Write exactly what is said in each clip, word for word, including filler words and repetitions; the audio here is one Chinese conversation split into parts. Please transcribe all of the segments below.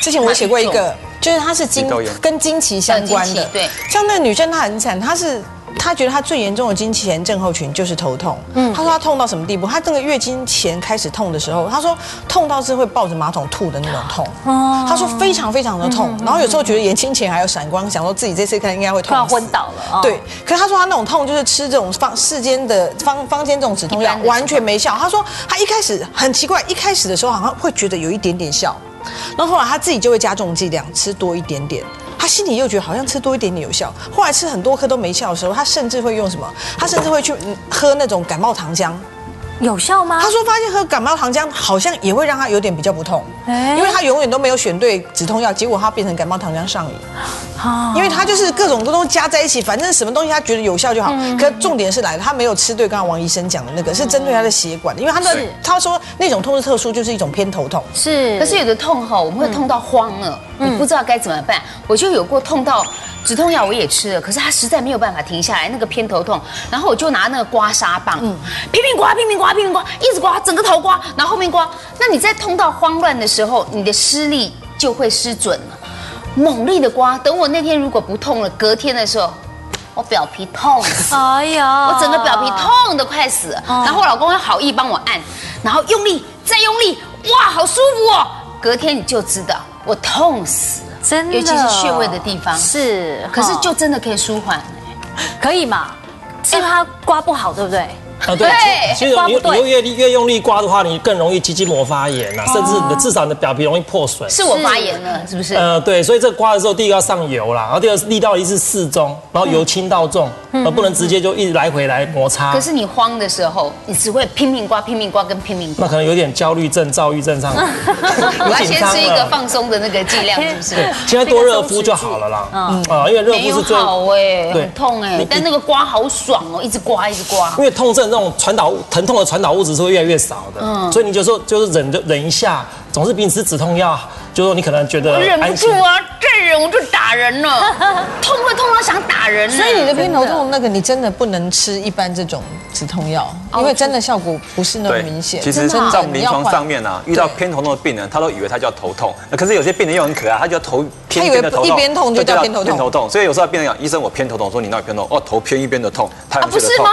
之前我写过一个，就是它是经跟经期相关的。对，像那个女生她很惨，她是。 她觉得她最严重的经期前症候群就是头痛。嗯，她说她痛到什么地步？她那个月经前开始痛的时候，她说痛到是会抱着马桶吐的那种痛。哦，她说非常非常的痛，然后有时候觉得眼睛前还有闪光，想说自己这次看应该会痛死，快昏倒了。对，可是她说她那种痛就是吃这种方世间的方方间这种止痛药完全没效。她说她一开始很奇怪，一开始的时候好像会觉得有一点点效，然后后来她自己就会加重剂量，吃多一点点。 他心里又觉得好像吃多一点点有效，后来吃很多颗都没效的时候，他甚至会用什么？他甚至会去喝那种感冒糖浆，有效吗？他说发现喝感冒糖浆好像也会让他有点比较不痛，因为他永远都没有选对止痛药，结果他变成感冒糖浆上瘾。因为他就是各种东西加在一起，反正什么东西他觉得有效就好。可重点是来了，他没有吃对，刚刚王医生讲的那个是针对他的血管的，因为他的他说那种痛是特殊，就是一种偏头痛。是，可是有的痛吼，我们会痛到慌了。 你不知道该怎么办，我就有过痛到止痛药我也吃了，可是它实在没有办法停下来，那个偏头痛，然后我就拿那个刮痧棒，嗯，拼命刮，拼命刮，拼命刮，一直刮，整个头刮，然后后面刮。那你在痛到慌乱的时候，你的施力就会失准了，猛力的刮。等我那天如果不痛了，隔天的时候。 我表皮痛死，哎呀，我整个表皮痛得快死了。然后我老公又好意帮我按，然后用力，再用力，哇，好舒服哦！隔天你就知道我痛死了，真的，尤其是穴位的地方是，可是就真的可以舒缓，可以嘛？是它刮不好，对不对？ 啊，对，其实你你越越用力刮的话，你更容易肌筋膜发炎呐，甚至你的至少你的表皮容易破损。是我发炎了，是不是？呃，对，所以这刮的时候，第一个要上油啦，然后第二力道一是适中，然后由轻到重，而不能直接就一直来回来摩擦。可是你慌的时候，你只会拼命刮、拼命刮跟拼命刮。那可能有点焦虑症、躁郁症上。我要先吃一个放松的那个剂量，是不是？对，现在多热敷就好了啦。嗯啊，因为热敷是最好哎，很痛哎，但那个刮好爽哦，一直刮一直刮。因为痛症。 那种传导疼痛的传导物质是会越来越少的，嗯，所以你就说就是忍就忍一下，总是比你吃止痛药，就说你可能觉得我忍不住啊，再忍我就打人了，痛会痛到想打人。所以你的偏头痛那个你真的不能吃一般这种止痛药，因为真的效果不是那么明显。其实在我们临床上面啊，遇到偏头痛的病人，他都以为他叫头痛，可是有些病人又很可爱，他叫头偏一边的头痛，一边痛就叫偏头痛。偏头痛，所以有时候病人讲医生我偏头痛，说你那偏头痛，哦头偏一边的痛，他不是吗？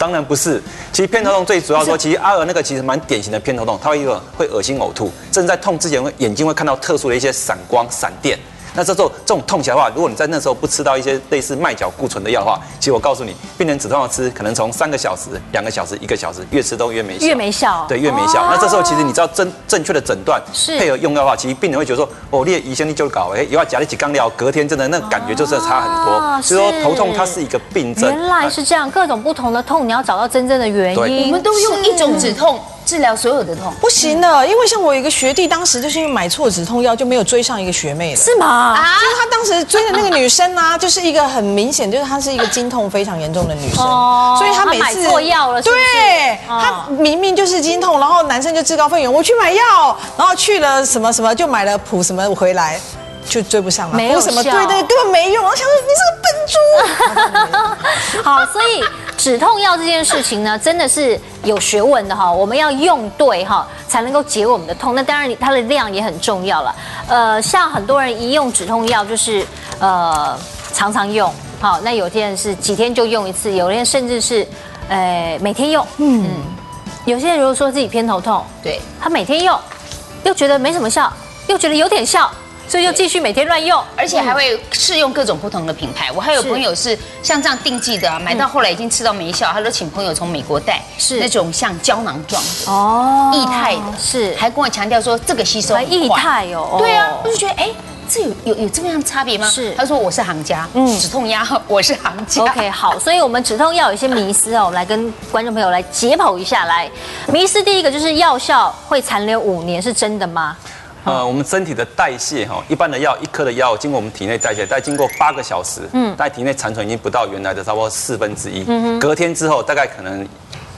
当然不是，其实偏头痛最主要说，其实阿娥那个其实蛮典型的偏头痛，它会一个会恶心呕吐，甚至在痛之前会眼睛会看到特殊的一些闪光闪电。那这时候这种痛起来的话，如果你在那时候不吃到一些类似麦角固醇的药的话，其实我告诉你，病人止痛药吃可能从三个小时、两个小时、一个小时，越吃都越没效。越没效。对，越没效。那这时候其实你知道正正确的诊断，配合用药的话，其实病人会觉得说，哦，你的胰腺你就搞，哎，有要加一起刚料，隔天真的那感觉就是差很多。所以说头痛它是一个病症。原来是这样，各种不同的痛，你要找到真正的原因。我们都用一种止痛。 治疗所有的痛不行的，因为像我有一个学弟，当时就是因为买错止痛药，就没有追上一个学妹了。是吗？啊，就是他当时追的那个女生啊，就是一个很明显，就是她是一个经痛非常严重的女生，所以她每次买错药了。对，她明明就是经痛，然后男生就自告奋勇，我去买药，然后去了什么什么就买了普什么回来。 就追不上了，没有什么对的，根本没用。我想说你是个笨猪。好，所以止痛药这件事情呢，真的是有学问的哈，我们要用对哈，才能够解我们的痛。那当然，它的量也很重要了。呃，像很多人一用止痛药就是呃常常用，好，那有些人是几天就用一次，有些人甚至是呃每天用。嗯，有些人如果说自己偏头痛，对他每天用，又觉得没什么效，又觉得有点效。 所以就继续每天乱用，而且还会试用各种不同的品牌。我还有朋友是像这样定剂的，买到后来已经吃到没效，他都请朋友从美国带，是那种像胶囊状的哦，液态的，是还跟我强调说这个吸收液态哦，对啊，我就觉得哎，这有有有这么样差别吗？是，他说我是行家，嗯，止痛药我是行家。OK， 好，所以我们止痛药有一些迷思哦，我们来跟观众朋友来解剖一下。来，迷思第一个就是药效会残留五年，是真的吗？ 呃，我们身体的代谢哈，一般的药一颗的药经过我们体内代谢，大概经过八个小时，嗯，在体内残存已经不到原来的差不多四分之一，嗯，隔天之后大概可能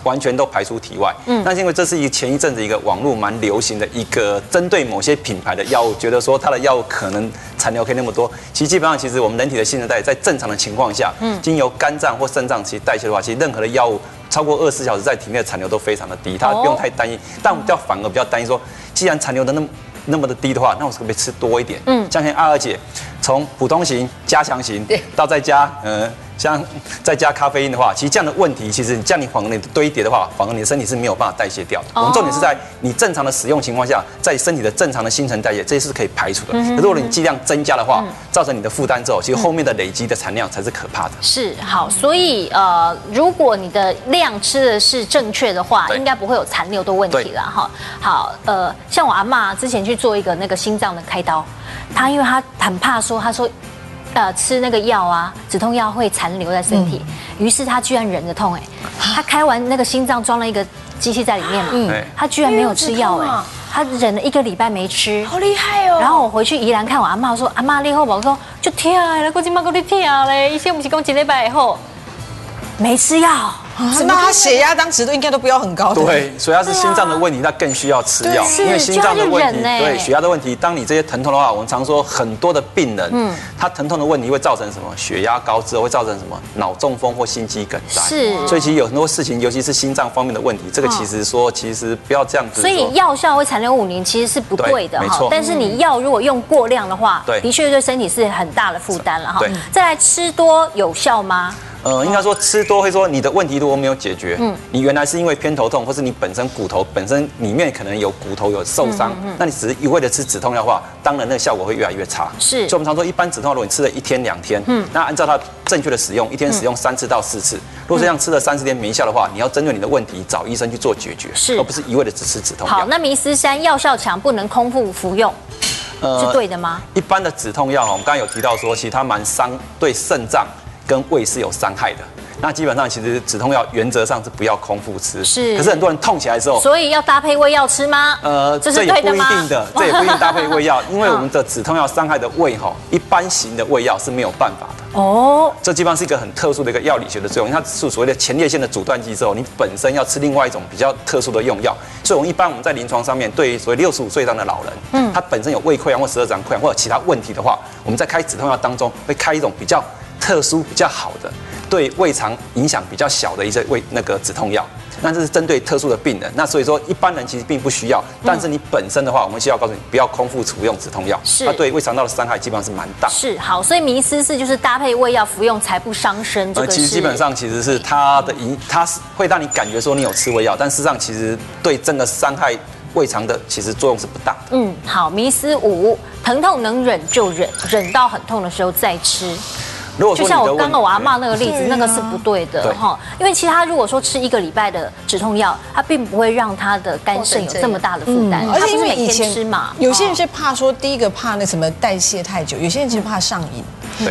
完全都排出体外，嗯，那是因为这是一前一阵子一个网络蛮流行的一个针对某些品牌的药物，觉得说它的药物可能残留可以那么多，其实基本上其实我们人体的新陈代谢在正常的情况下，嗯，经由肝脏或肾脏其实代谢的话，其实任何的药物。 超过二十四小时在体内的残留都非常的低，它不用太担心。但我比较反而比较担心说，既然残留的那那么的低的话，那我是可不可以吃多一点？嗯，像阿二姐从普通型、加强型，到再加呃，像再加咖啡因的话，其实这样的问题，其实你这样你反而你堆叠的话，反而你的身体是没有办法代谢掉的。哦、我们重点是在你正常的使用情况下，在身体的正常的新陈代谢，这些是可以排除的。嗯、如果你剂量增加的话，嗯、造成你的负担之后，其实后面的累积的产量才是可怕的。是好，所以呃，如果你的量吃的是正确的话，应该不会有残留的问题了哈。好，呃，像我阿嬤之前去做一个那个心脏的开刀，她因为她很怕说，她说，呃，吃那个药啊，止痛药会残留在身体，嗯、于是她居然忍着痛哎，她开完那个心脏装了一个机器在里面嘛，嗯、她居然没有吃药哎。他忍了一个礼拜没吃，好厉害哦！然后我回去宜兰看我阿嬤，说阿嬤你好不好？我说就痛了，估计妈给你痛嘞，医生不是讲一礼拜以后没吃药，那他血压当时都应该都不要很高的。对，所以他是心脏的问题，那更需要吃药，因为心脏的问题，对血压的问题。当你这些疼痛的话，我们常说很多的病人，嗯，他疼痛的问题会造成什么？血压高之后会造成什么？脑中风或心肌梗塞。是，所以其实有很多事情，尤其是心脏方面的问题，这个其实说其实不要这样子。所以药效会残留五年，其实是不对的哈。但是你药如果用过量的话，对，的确对身体是很大的负担了哈。对，再来吃多有效吗？呃，应该说吃多会说你的问题如果没有解决，嗯，你原来是因为偏头痛，或是你本身骨头本身里面可能有骨头有受伤，嗯嗯、那你只是一味的吃止痛药的话，当然那个效果会越来越差。是，所以我们常说一般止痛药，如果你吃了一天两天，嗯，那按照它正确的使用，一天使用三次到四次。如果这样吃了三四天没效的话，你要针对你的问题找医生去做解决，是，而不是一味的只吃止痛药。好，那迷思三，药效强不能空腹服用。呃，是对的吗？一般的止痛药我们刚刚有提到说，其实它蛮伤对肾脏跟胃是有伤害的，那基本上其实止痛药原则上是不要空腹吃，是。可是很多人痛起来之后，所以要搭配胃药吃吗？呃，这是对的吗？这也不一定的，这也不一定搭配胃药，因为我们的止痛药伤害的胃吼，一般型的胃药是没有办法的。哦，这基本上是一个很特殊的一个药理学的作用，它是所谓的前列腺的阻断剂之后，你本身要吃另外一种比较特殊的用药，所以我们一般我们在临床上面对于所谓六十五岁以上的老人，嗯，他本身有胃溃疡或十二指肠溃疡或者其他问题的话，我们在开止痛药当中会开一种比较特殊比较好的，对胃肠影响比较小的一些胃那个止痛药，那这是针对特殊的病人。那所以说一般人其实并不需要，但是你本身的话，我们需要告诉你不要空腹服用止痛药，是，它对胃肠道的伤害基本上是蛮大。是好，所以迷思是就是搭配胃药服用才不伤身。呃，其实基本上其实是它的影，它会让你感觉说你有吃胃药，但事实上其实对整个伤害胃肠的其实作用是不大的。嗯，好，迷思五，疼痛能忍就忍，忍到很痛的时候再吃。如果就像我刚刚我阿嬤那个例子，那个是不对的哈，因为其实他如果说吃一个礼拜的止痛药，它并不会让他的肝肾有这么大的负担，而且因为以前吃嘛，有些人是怕说第一个怕那什么代谢太久，有些人其实怕上瘾，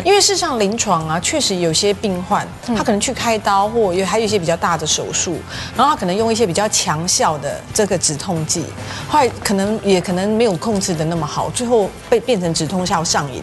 因为事实上临床啊，确实有些病患他可能去开刀或有还有一些比较大的手术，然后他可能用一些比较强效的这个止痛剂，后来可能也可能没有控制的那么好，最后被变成止痛药上瘾，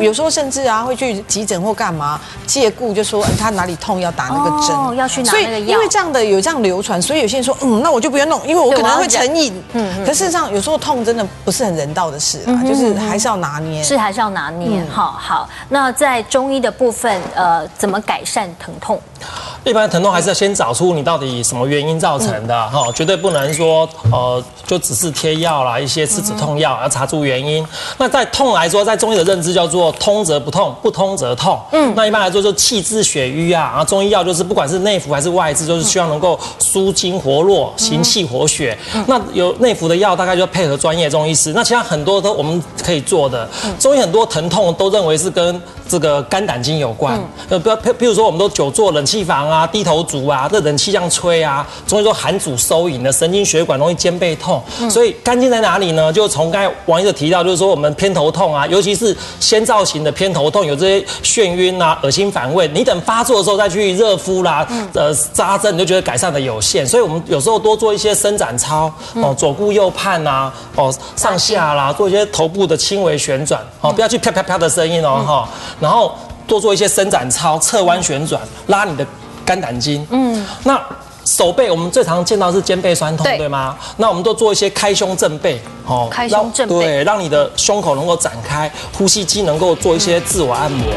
有时候甚至啊会去急诊或干嘛借故就说他哪里痛要打那个针，哦，要去拿那个药。因为这样的有这样流传，所以有些人说，嗯，那我就不要弄，因为我可能会成瘾。嗯，可事实上有时候痛真的不是很人道的事啊，就是还是要拿捏。是还是要拿捏。好好，那在中医的部分，呃，怎么改善疼痛？一般疼痛还是要先找出你到底什么原因造成的哈，绝对不能说呃就只是贴药啦，一些吃止痛药，要查出原因。那在痛来说，在中医的认知叫做通则不痛，不通则痛。嗯，那一般来说就气滞血瘀啊，然后中医药就是不管是内服还是外治，就是希望能够舒筋活络、行气活血。那有内服的药大概就配合专业中医师，那其他很多都我们可以做的。中医很多疼痛都认为是跟这个肝胆经有关，呃，不要，譬如说我们都久坐冷气房啊、低头族啊，这冷气这样吹啊，中医说寒主收引的神经血管容易肩背痛，所以肝经在哪里呢？就从刚才王医生提到，就是说我们偏头痛啊，尤其是先兆型的偏头痛，有这些眩晕。晕啊，恶心反胃，你等发作的时候再去热敷啦，呃，扎针你就觉得改善的有限，所以我们有时候多做一些伸展操，哦，左顾右盼呐，哦，上下啦，做一些头部的轻微旋转，哦，不要去啪啪啪的声音哦，哈，然后多做一些伸展操，侧弯旋转，拉你的肝胆经，嗯，那手背我们最常见到是肩背酸痛，对吗？那我们都做一些开胸正背，哦，开胸正背，对，让你的胸口能够展开，呼吸肌能够做一些自我按摩。